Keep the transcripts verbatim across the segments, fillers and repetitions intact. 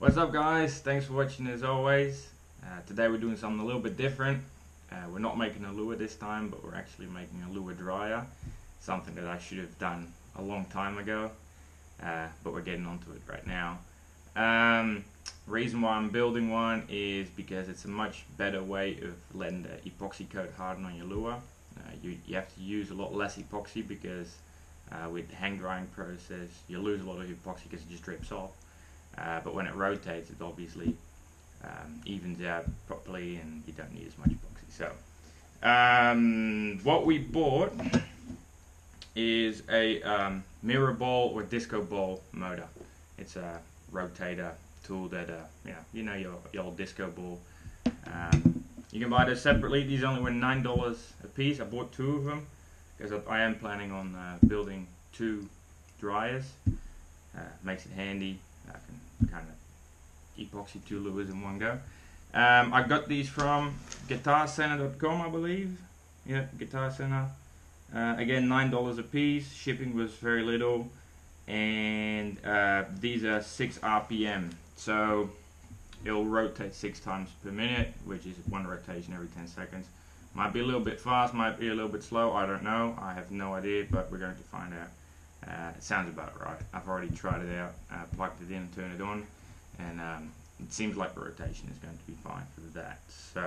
What's up, guys? Thanks for watching as always. Uh, today we're doing something a little bit different. Uh, we're not making a lure this time, but we're actually making a lure dryer, something that I should have done a long time ago, uh, but we're getting onto it right now. Um, reason why I'm building one is because it's a much better way of letting the epoxy coat harden on your lure. Uh, you, you have to use a lot less epoxy because uh, with the hand drying process you lose a lot of epoxy because it just drips off. Uh, but when it rotates, it obviously um, evens out properly and you don't need as much epoxy. So um, what we bought is a um, mirror ball or disco ball motor. It's a rotator tool that, uh, you know, you know your, your old disco ball. Um, you can buy those separately. These only were nine dollars a piece. I bought two of them because I, I am planning on uh, building two dryers. Uh, makes it handy. I can kind of epoxy two lures in one go. Um, I got these from Guitar Center dot com, I believe. Yeah, Guitar Center. Uh, again, nine dollars a piece. Shipping was very little. And uh, these are six R P M. So it'll rotate six times per minute, which is one rotation every ten seconds. Might be a little bit fast, might be a little bit slow. I don't know. I have no idea, but we're going to find out. Uh, it sounds about right. I've already tried it out, uh, plugged it in and turned it on, and um, it seems like the rotation is going to be fine for that. So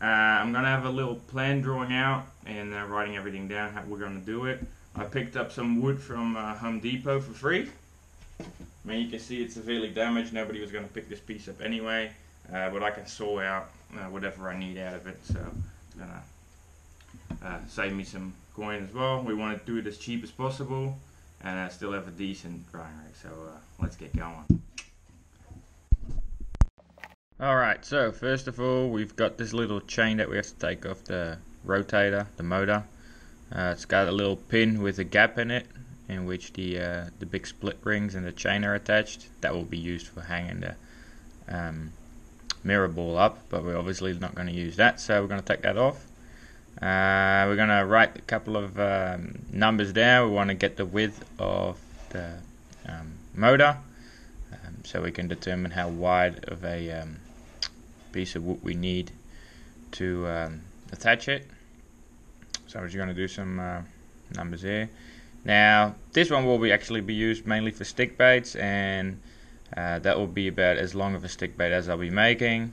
uh, I'm going to have a little plan drawing out and uh, writing everything down how we're going to do it. I picked up some wood from uh, Home Depot for free. I mean, you can see it's severely damaged. Nobody was going to pick this piece up anyway, uh, but I can saw out uh, whatever I need out of it, so it's going to Uh, save me some coin as well. We want to do it as cheap as possible and uh, still have a decent drying rack, so uh, let's get going. Alright, so first of all we've got this little chain that we have to take off the rotator, the motor. Uh, it's got a little pin with a gap in it in which the uh, the big split rings and the chain are attached. That will be used for hanging the um, mirror ball up, but we're obviously not going to use that, so we're going to take that off. Uh, we're going to write a couple of um, numbers down. We want to get the width of the um, motor um, so we can determine how wide of a um, piece of wood we need to um, attach it. So I'm just going to do some uh, numbers here. Now this one will be actually be used mainly for stick baits, and uh, that will be about as long of a stick bait as I'll be making.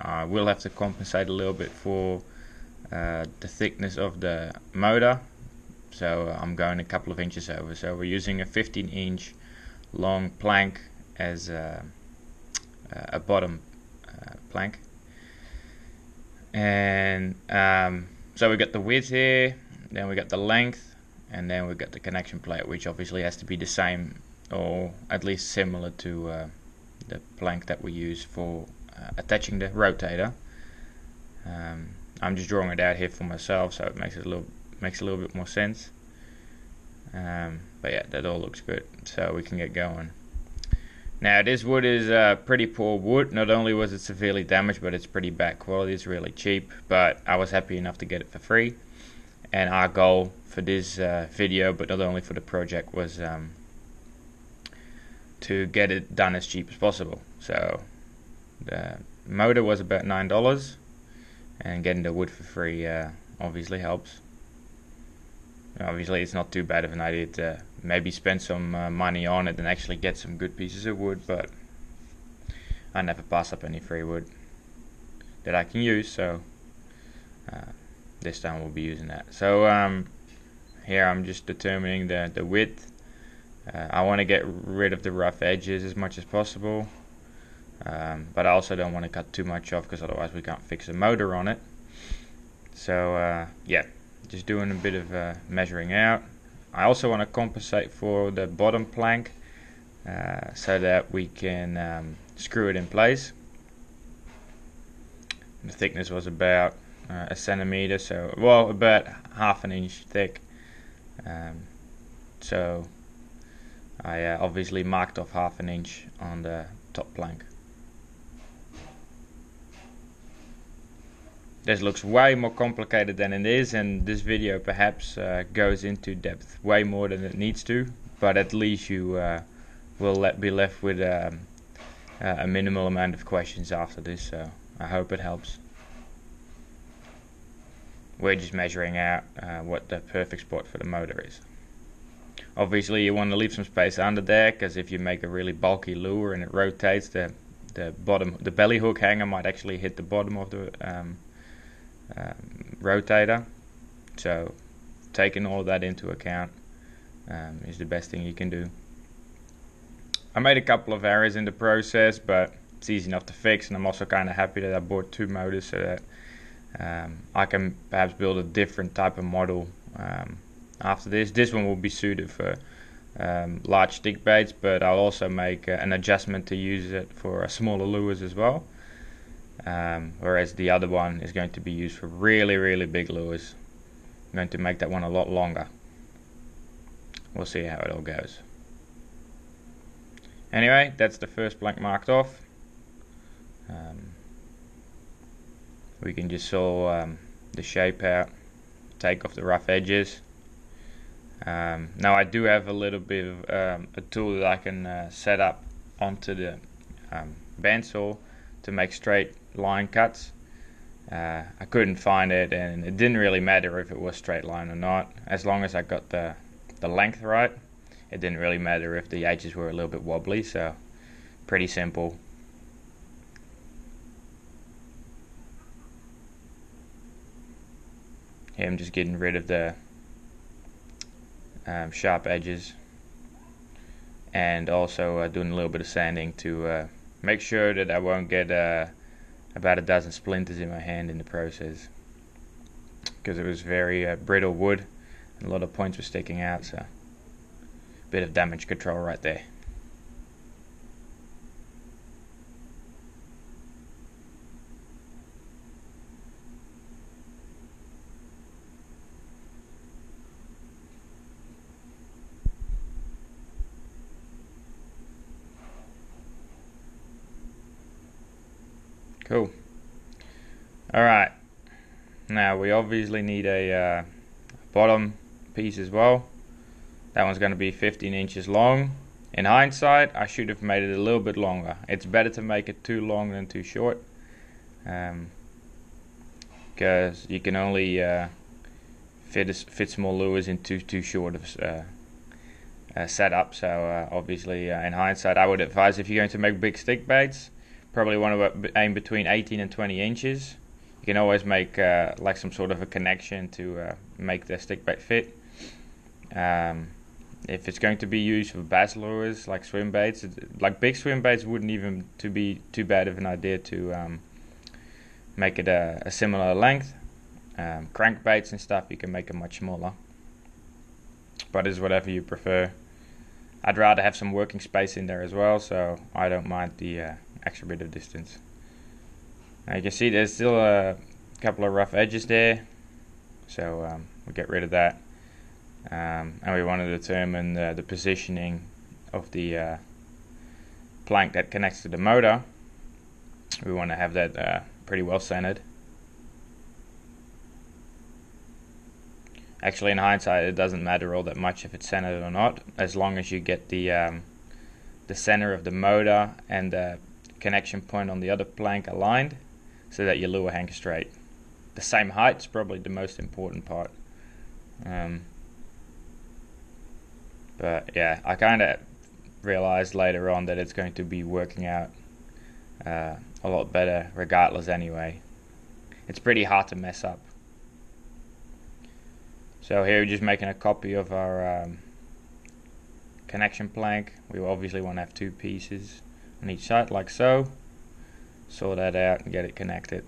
I will have to compensate a little bit for Uh, the thickness of the motor, so uh, I'm going a couple of inches over. So we're using a fifteen inch long plank as a, a bottom uh, plank, and um, so we got the width here, then we got the length, and then we got the connection plate, which obviously has to be the same or at least similar to uh, the plank that we use for uh, attaching the rotator. Um, I'm just drawing it out here for myself, so it makes it a little makes a little bit more sense. Um, but yeah, that all looks good, so we can get going. Now this wood is uh, pretty poor wood. Not only was it severely damaged, but it's pretty bad quality. It's really cheap, but I was happy enough to get it for free. And our goal for this uh, video, but not only for the project, was um, to get it done as cheap as possible. So the motor was about nine dollars. And getting the wood for free uh, obviously helps. Obviously it's not too bad of an idea to maybe spend some uh, money on it and actually get some good pieces of wood, but I never pass up any free wood that I can use, so uh, this time we'll be using that. So um, here I'm just determining the, the width. Uh, I want to get rid of the rough edges as much as possible. Um, but I also don't want to cut too much off because otherwise we can't fix the motor on it. So uh, yeah, just doing a bit of uh, measuring out. I also want to compensate for the bottom plank uh, so that we can um, screw it in place. The thickness was about uh, a centimeter, so well about half an inch thick. Um, so I uh, obviously marked off half an inch on the top plank. This looks way more complicated than it is, and this video perhaps uh, goes into depth way more than it needs to, but at least you uh, will let be left with um, uh, a minimal amount of questions after this, so I hope it helps. We're just measuring out uh, what the perfect spot for the motor is. Obviously you want to leave some space under there, because if you make a really bulky lure and it rotates, the the bottom, the belly hook hanger might actually hit the bottom of the um, um, rotator. So taking all of that into account um, is the best thing you can do. I made a couple of errors in the process, but it's easy enough to fix, and I'm also kind of happy that I bought two motors so that um, I can perhaps build a different type of model um, after this. This one will be suited for um, large stick baits, but I'll also make uh, an adjustment to use it for uh, smaller lures as well, um, whereas the other one is going to be used for really really big lures. I'm going to make that one a lot longer. We'll see how it all goes. Anyway, that's the first blank marked off. Um, we can just saw um, the shape out, take off the rough edges. Um, now I do have a little bit of um, a tool that I can uh, set up onto the um, bandsaw to make straight line cuts. Uh, I couldn't find it, and it didn't really matter if it was straight line or not. As long as I got the, the length right, it didn't really matter if the edges were a little bit wobbly, so pretty simple. Here I'm just getting rid of the Um, sharp edges, and also uh, doing a little bit of sanding to uh, make sure that I won't get uh, about a dozen splinters in my hand in the process, because it was very uh, brittle wood and a lot of points were sticking out, so a bit of damage control right there. Cool. Alright, now we obviously need a uh, bottom piece as well. That one's going to be fifteen inches long. In hindsight, I should have made it a little bit longer. It's better to make it too long than too short, because um, you can only uh, fit, a, fit small lures in too, too short of uh, a setup. So uh, obviously uh, in hindsight, I would advise if you're going to make big stick baits, probably want to aim between eighteen and twenty inches. You can always make uh, like some sort of a connection to uh, make the stick bait fit. Um, if it's going to be used for bass lures, like swim baits, like big swim baits, wouldn't even to be too bad of an idea to um, make it a, a similar length. Um, crankbaits and stuff, you can make it much smaller. But it's whatever you prefer. I'd rather have some working space in there as well, so I don't mind the Uh, extra bit of distance. Now you can see there's still a couple of rough edges there, so um, we'll get rid of that, um, and we want to determine the, the positioning of the uh, plank that connects to the motor. We want to have that uh, pretty well centered. Actually in hindsight it doesn't matter all that much if it's centered or not, as long as you get the um, the center of the motor and the connection point on the other plank aligned so that your lure hangs straight. The same height is probably the most important part. Um, but yeah, I kind of realized later on that it's going to be working out uh, a lot better regardless anyway. It's pretty hard to mess up. So here we're just making a copy of our um, connection plank. We obviously want to have two pieces on each side, like so. Sort that out and get it connected.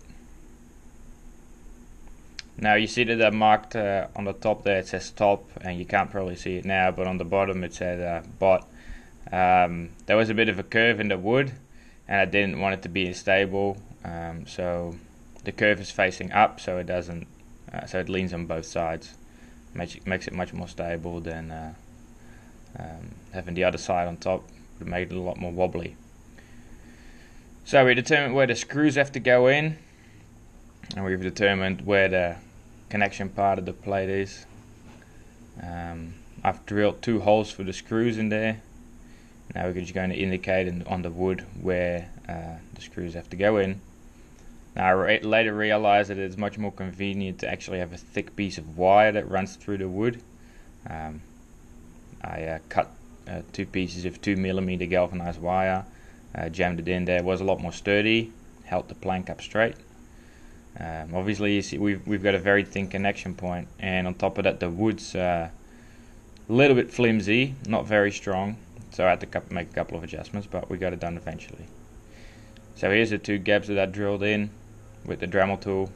Now you see that I marked uh, on the top there, it says top, and you can't probably see it now, but on the bottom it said uh, bot. Um, there was a bit of a curve in the wood, and I didn't want it to be unstable, um, so the curve is facing up, so it doesn't, uh, so it leans on both sides, makes it, makes it much more stable than uh, um, having the other side on top. Would make it a lot more wobbly. So we determined where the screws have to go in, and we've determined where the connection part of the plate is. Um, I've drilled two holes for the screws in there, Now we're just going to indicate in, on the wood where uh, the screws have to go in. Now I re later realized that it's much more convenient to actually have a thick piece of wire that runs through the wood. Um, I uh, cut uh, two pieces of two millimeter galvanized wire, uh, jammed it in there. It was a lot more sturdy, held the plank up straight. Um, obviously you see we've, we've got a very thin connection point, and on top of that the wood's uh, a little bit flimsy, not very strong. So I had to make a couple of adjustments, but we got it done eventually. So here's the two gaps that I drilled in with the Dremel tool.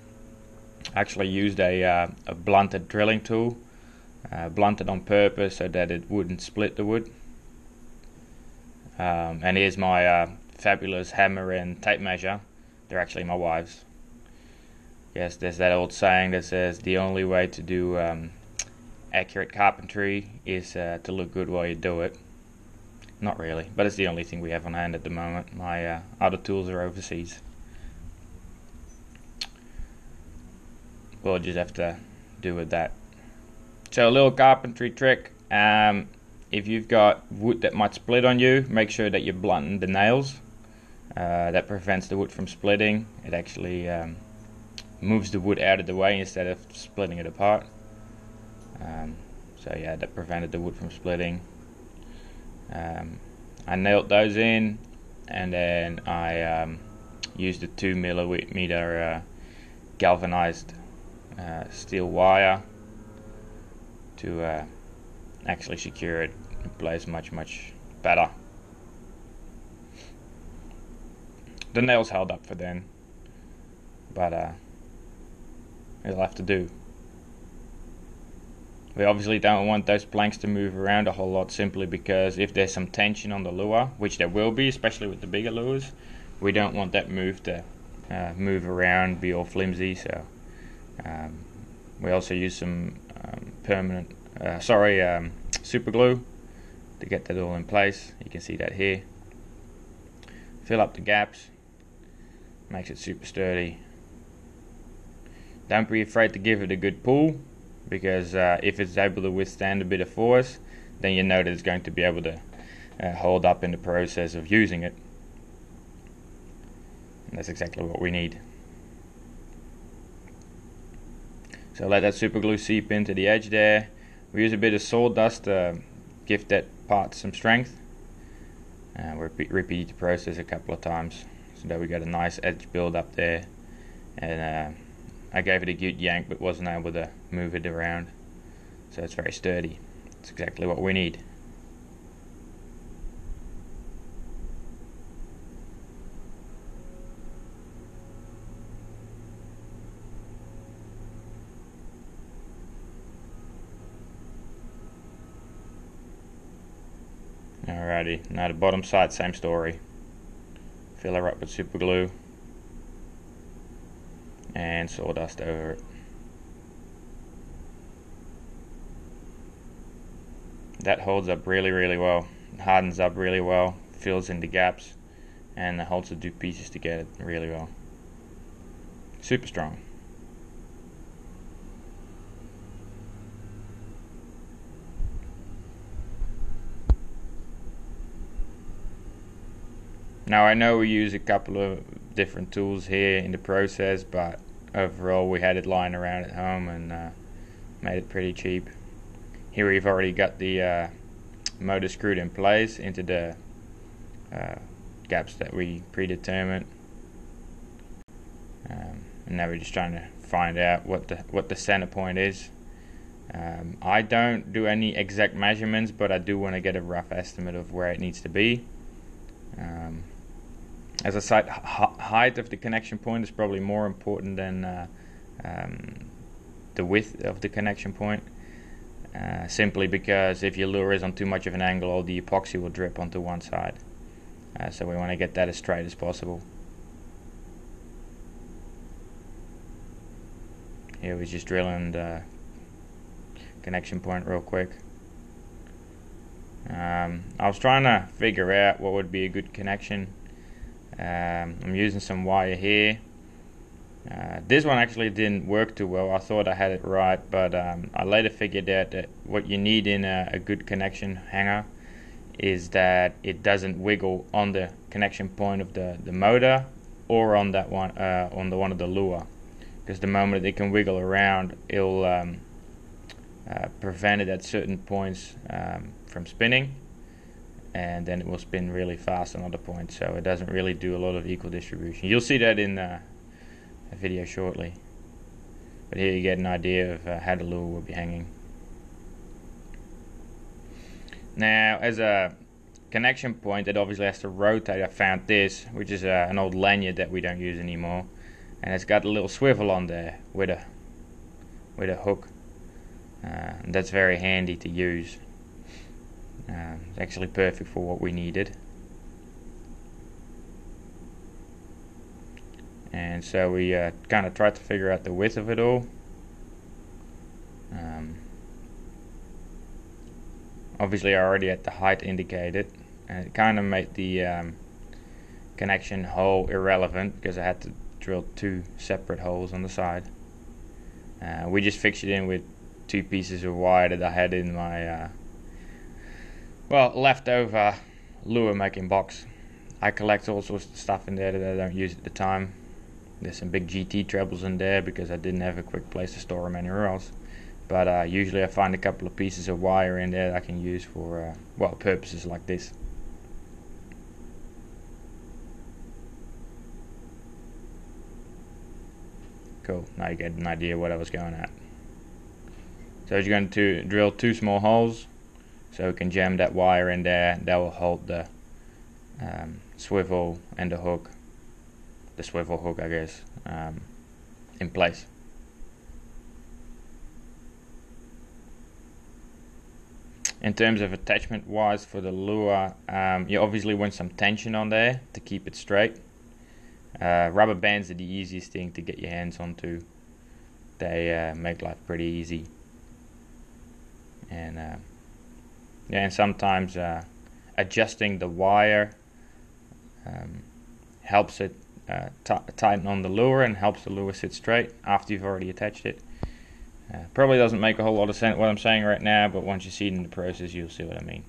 I actually used a, uh, a blunted drilling tool, uh, blunted on purpose so that it wouldn't split the wood. Um, and here's my uh, fabulous hammer and tape measure. They're actually my wife's. Yes, there's that old saying that says the only way to do um, accurate carpentry is uh, to look good while you do it. Not really, but it's the only thing we have on hand at the moment. My uh, other tools are overseas. We'll just have to do with that. So a little carpentry trick. Um, if you've got wood that might split on you, make sure that you blunt the nails. Uh, that prevents the wood from splitting. It actually um, moves the wood out of the way instead of splitting it apart. Um, so yeah, that prevented the wood from splitting. Um, I nailed those in, and then I um, used the two millimeter uh, galvanized uh, steel wire to uh, actually secure it in place much much better. The nails held up for then, but uh, it'll have to do. We obviously don't want those planks to move around a whole lot, simply because if there's some tension on the lure, which there will be, especially with the bigger lures, we don't want that move to uh, move around, be all flimsy. So um, we also use some um, permanent, uh, sorry, um, super glue to get that all in place. You can see that here. Fill up the gaps, makes it super sturdy. Don't be afraid to give it a good pull, because uh, if it's able to withstand a bit of force, then you know that it's going to be able to uh, hold up in the process of using it. And that's exactly what we need. So let that super glue seep into the edge there. We use a bit of sawdust to give that part some strength. And we repeat, repeat the process a couple of times so that we got a nice edge build up there. And uh, I gave it a good yank, but wasn't able to move it around. So it's very sturdy. It's exactly what we need. Alrighty, now the bottom side, same story. Fill her up with super glue and sawdust over it. That holds up really really well. It hardens up really well, fills in the gaps, and it holds the two pieces together really well. Super strong. Now I know we use a couple of different tools here in the process, but overall we had it lying around at home and uh, made it pretty cheap. Here we've already got the uh, motor screwed in place into the uh, gaps that we predetermined, um, and now we're just trying to find out what the what the center point is. um, I don't do any exact measurements, but I do want to get a rough estimate of where it needs to be. um, As I said, height of the connection point is probably more important than uh, um, the width of the connection point, uh, simply because if your lure is on too much of an angle, all the epoxy will drip onto one side. Uh, so we want to get that as straight as possible. Here we're just drilling the connection point real quick. Um, I was trying to figure out what would be a good connection. Um, I'm using some wire here. Uh, this one actually didn't work too well. I thought I had it right, but um, I later figured out that what you need in a, a good connection hanger is that it doesn't wiggle on the connection point of the, the motor or on that one uh, on the one of the lure, because the moment it can wiggle around, it'll um, uh, prevent it at certain points um, from spinning, and then it will spin really fast on other points, so it doesn't really do a lot of equal distribution. You'll see that in uh, a video shortly, but here you get an idea of uh, how the lure will be hanging. Now, as a connection point, it obviously has to rotate. I found this, which is uh, an old lanyard that we don't use anymore, and it's got a little swivel on there with a with a hook. Uh, that's very handy to use. Um, it's actually perfect for what we needed. And so we uh, kind of tried to figure out the width of it all. Um, obviously I already had the height indicated, and it kind of made the um, connection hole irrelevant because I had to drill two separate holes on the side. Uh, we just fixed it in with two pieces of wire that I had in my uh, well, leftover lure making box. I collect all sorts of stuff in there that I don't use at the time. There's some big G T trebles in there because I didn't have a quick place to store them anywhere else. But uh, usually I find a couple of pieces of wire in there that I can use for uh, well, purposes like this. Cool, now you get an idea what I was going at. So you're going to drill two small holes so we can jam that wire in there. That will hold the um, swivel and the hook, the swivel hook I guess, um, in place. In terms of attachment wise for the lure, um, you obviously want some tension on there to keep it straight. Uh, rubber bands are the easiest thing to get your hands onto. They uh, make life pretty easy. And uh, yeah, and sometimes uh, adjusting the wire um, helps it uh, tighten on the lure and helps the lure sit straight after you've already attached it. Uh, probably doesn't make a whole lot of sense what I'm saying right now, but once you see it in the process, you'll see what I mean.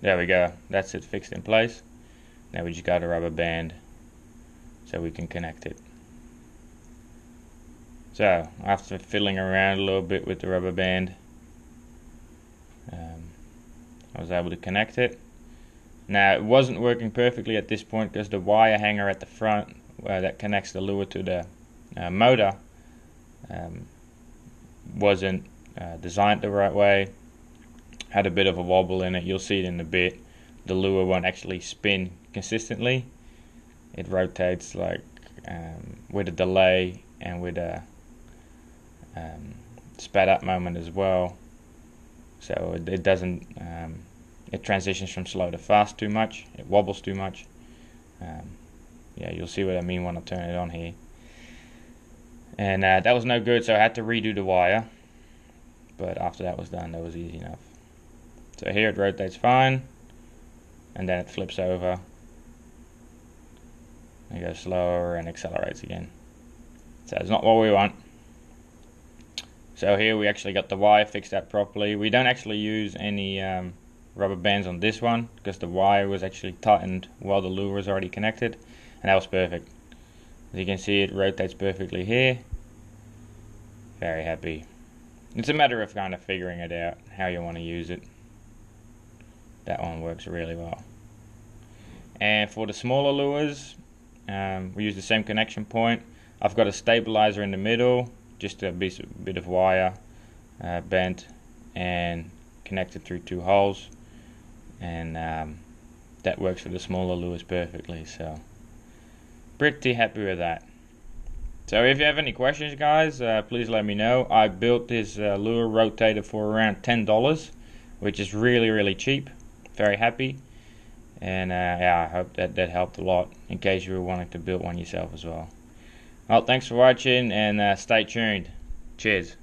There we go. That's it fixed in place. Now we just got a rubber band so we can connect it. So after fiddling around a little bit with the rubber band, um, I was able to connect it. Now it wasn't working perfectly at this point because the wire hanger at the front uh, that connects the lure to the uh, motor um, wasn't uh, designed the right way. Had a bit of a wobble in it. You'll see it in a bit. The lure won't actually spin consistently. It rotates like um, with a delay and with a um, sped up moment as well. So it, it doesn't. Um, it transitions from slow to fast too much. It wobbles too much. Um, yeah, you'll see what I mean when I turn it on here. And uh, that was no good, so I had to redo the wire. But after that was done, that was easy enough. So here it rotates fine, and then it flips over. It goes slower and accelerates again. So it's not what we want. So here we actually got the wire fixed up properly. We don't actually use any um, rubber bands on this one because the wire was actually tightened while the lure was already connected, and that was perfect. As you can see, it rotates perfectly here. Very happy. It's a matter of kind of figuring it out, how you want to use it. That one works really well. And for the smaller lures, um, we use the same connection point. I've got a stabilizer in the middle, just a bit of wire uh, bent and connected through two holes, and um, that works for the smaller lures perfectly, so pretty happy with that. So if you have any questions, guys, uh, please let me know. I built this uh, lure rotator for around ten dollars, which is really, really cheap. Very happy. And uh, yeah, I hope that that helped a lot in case you were wanting to build one yourself as well. Well, thanks for watching, and uh, stay tuned. Cheers.